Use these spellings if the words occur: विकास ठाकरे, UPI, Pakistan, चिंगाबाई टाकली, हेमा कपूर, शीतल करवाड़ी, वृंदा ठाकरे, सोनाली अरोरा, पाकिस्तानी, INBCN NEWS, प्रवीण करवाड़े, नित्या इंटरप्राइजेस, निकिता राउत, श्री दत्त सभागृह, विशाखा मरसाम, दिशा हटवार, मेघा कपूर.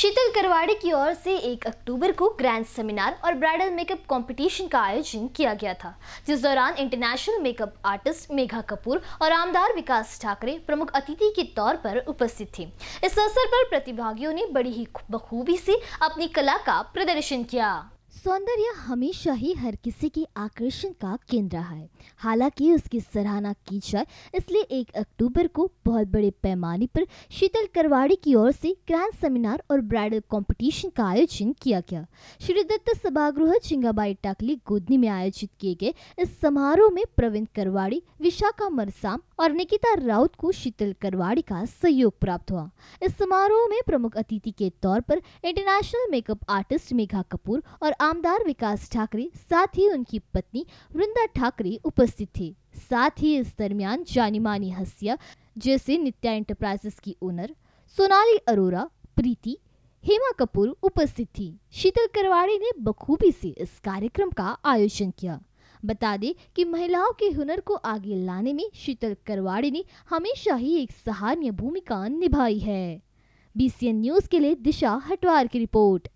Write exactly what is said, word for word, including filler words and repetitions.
शीतल करवाड़ी की ओर से एक अक्टूबर को ग्रैंड सेमिनार और ब्राइडल मेकअप कंपटीशन का आयोजन किया गया था, जिस दौरान international makeup artist मेघा कपूर और आमदार विकास ठाकरे प्रमुख अतिथि के तौर पर उपस्थित थे। इस अवसर पर प्रतिभागियों ने बड़ी ही बखूबी से अपनी कला का प्रदर्शन किया। सौंदर्य हमेशा ही हर किसी के आकर्षण का केंद्र रहा है, हालांकि उसकी सराहना की जाए इसलिए एक अक्टूबर को बहुत बड़े पैमाने पर शीतल करवाड़ी की ओर से ग्रैंड सेमिनार और ब्राइडल कंपटीशन का आयोजन किया गया। श्री दत्त सभागृह चिंगाबाई टाकली गोदनी में आयोजित किए गए इस समारोह में प्रवीण करवाड़े, विशाखा मरसाम और निकिता राउत को शीतल करवाड़ी का सहयोग प्राप्त हुआ। इस समारोह में प्रमुख अतिथि के तौर पर international makeup artist मेघा कपूर और आमदार विकास ठाकरे साथ ही उनकी पत्नी वृंदा ठाकरे उपस्थित थे। साथ ही इस दरमियान जानी मानी हस्तियां जैसे नित्या इंटरप्राइजेस की ओनर सोनाली अरोरा, प्रीति, हेमा कपूर उपस्थित थी। शीतल करवाड़ी ने बखूबी से इस कार्यक्रम का आयोजन किया। बता दें कि महिलाओं के हुनर को आगे लाने में शीतल करवाड़ी ने हमेशा ही एक सराहनीय भूमिका निभाई है। I N B C N news के लिए दिशा हटवार की रिपोर्ट।